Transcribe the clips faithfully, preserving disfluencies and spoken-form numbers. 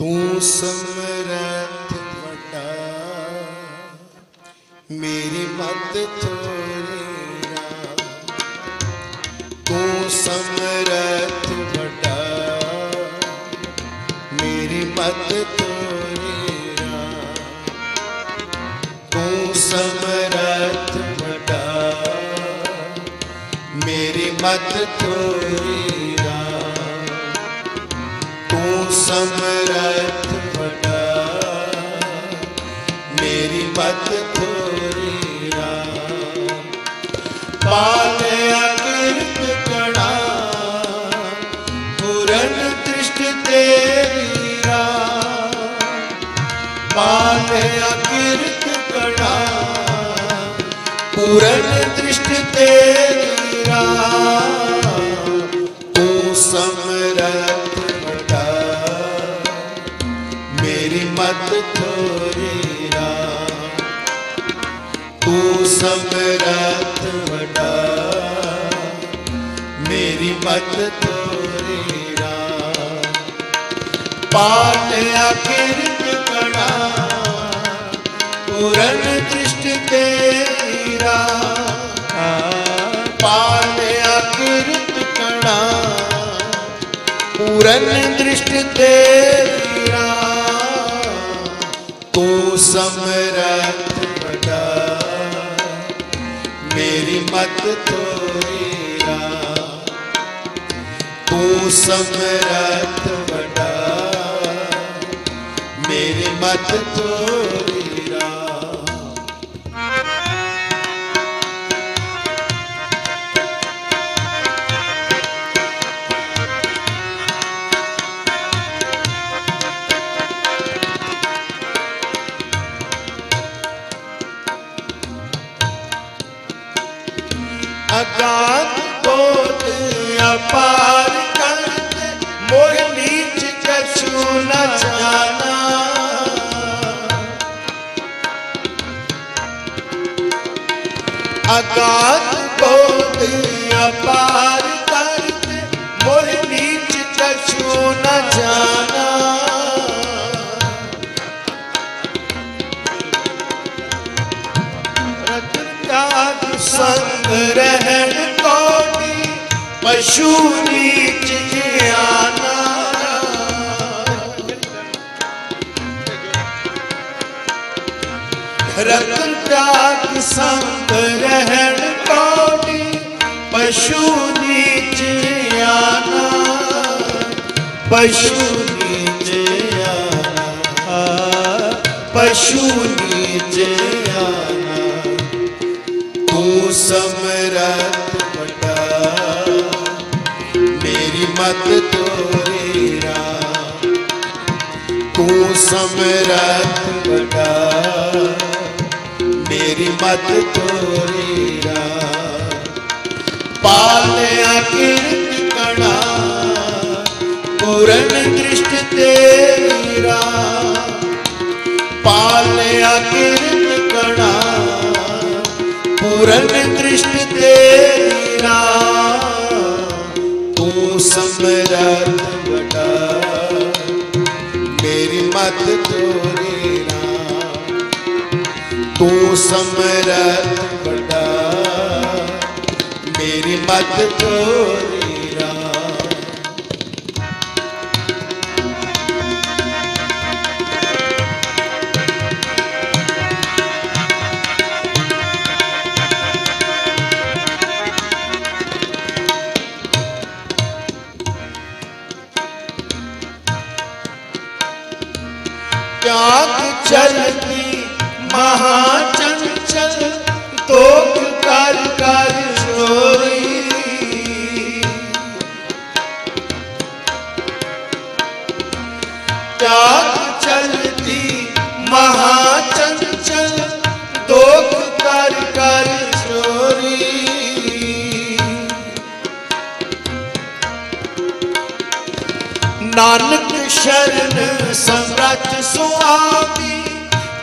तू समरथ वड्डा मेरी मत थोड़ी, तू समरथ वड्डा मेरी मत थोड़ी, तू समरथ वड्डा मेरी मत थोड़ी, समरथ वड्डा मेरी मत थोरी राम। पाले अकृत कणा पूरन दृष्ट तेरी राम, पाले अकृत कणा पूरन दृष्ट तेरी राम। तू समरथ मत थोरी राम, तू समरथ वड्डा मेरी मत थोरी राम। पाठ अकिरत कणा पूरन दृष्टि तेरी राम, पाठ अकिरत कणा पूरन दृष्टि तेरी राम। तू समरथ वड्डा मेरी मत थोरी राम, तू समरथ वड्डा मेरी मत थोरी राम। अगाध बोध अपार करते मोह नीच कछु न जाना, अगाध बोध अपार करते मोह नीच कछु न जाना। संग रहन कोटि पशु नीच ज्ञाना, रतन त्याग संग रहन कोटि पशु नीच ज्ञाना, पशु नीच ज्ञाना, पशु नीच ज्ञाना। तू समरथ वड्डा मेरी मत थोरी राम, तू समरथ वड्डा मेरी मत थोरी राम। पाले अकिरत कणा पूरन दृष्टि तेरी राम, पाले अकिरत कणा पूरन दृष्टि तेरी राम। तू समरथ वड्डा मेरी मत थोरी राम, तू समरथ वड्डा मेरी मत थोरी। त्याग चलती महाचंचल तो कर कर चोरी, त्याग चलती महाचंचल तो कर कर चोरी। नानक शरण समरथ सुआमी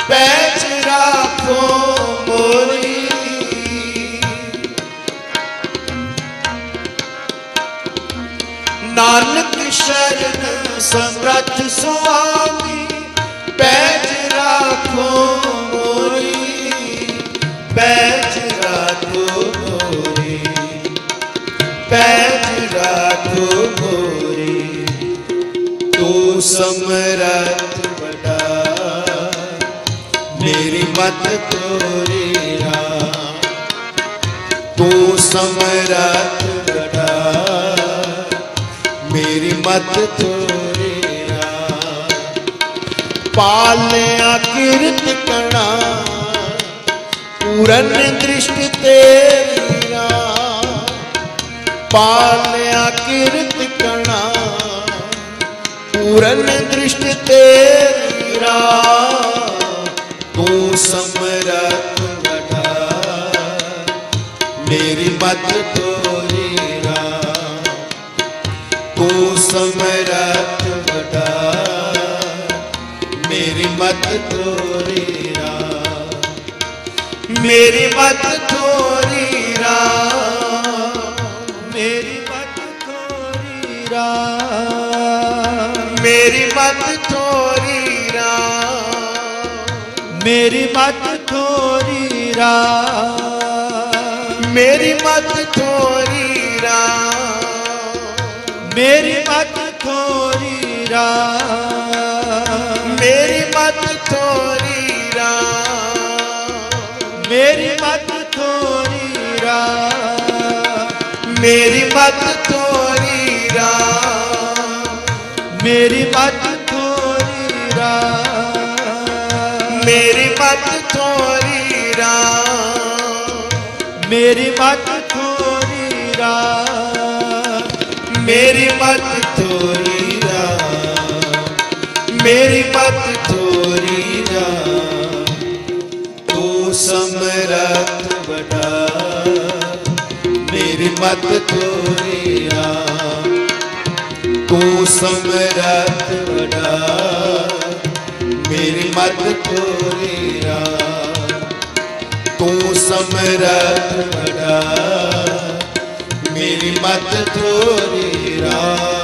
पैज राखो मोरी, नानक शरण समर्थ स्वामी पैज राखो मोरी, पैज राखो मोरी, पैज राखो मोरी। तू समर्थ बता मेरी मत तोरे राम, तू समर्थ बता मेरी मत तोरे राम। पाले आकृत कणा पूरन दृष्टि तेरी राम, पाले आकृत कणा पूरन दृष्टि तेरी राम। तू समरथ बता मेरी मत तोरे राम, तू समरथ बता मेरी मत तोरे राम, मेरी मत तोरे राम, मेरी मत तोरे राम, मेरी मत तोरे राम, मेरी मत तोरे राम, मेरी मत तोरी राम, मेरी मत तोरी राम, मेरी मत तोरी राम, मेरी मत तोरी राम, मेरी मत तोरी राम, मेरी मत तोरी राम, मेरी मत तोरी राम, मेरी मत तोरी राम, मेरी मत तोरी राम, मेरी मत तोरी राम। तू समरथ बता मेरी मत तोरी राम, तू समरथ बता मेरी मत तोरी राम, तू समरथ बता मेरी मत तोरे राम।